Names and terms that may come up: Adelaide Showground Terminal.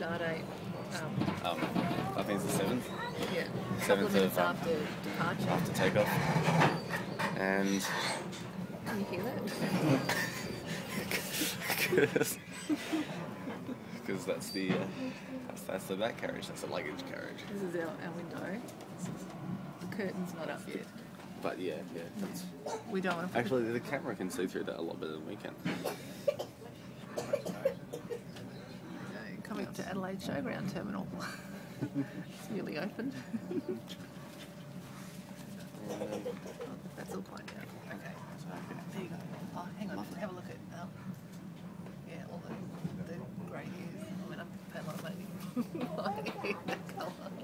start date? I think it's the 7th. Yeah. 7th of after departure. After takeoff. And... Can you hear that? Because that's the back carriage, that's the luggage carriage. This is our window. The curtain's not up yet. But yeah. That's... We don't want to... Actually, the camera can see through that a lot better than we can. Coming up to Adelaide Showground Terminal. It's newly opened. That's all quite out. Okay. There you go. Oh, hang on. We'll have a look at... all the grey hairs. I mean, I'm a lot of money. I hate that colour.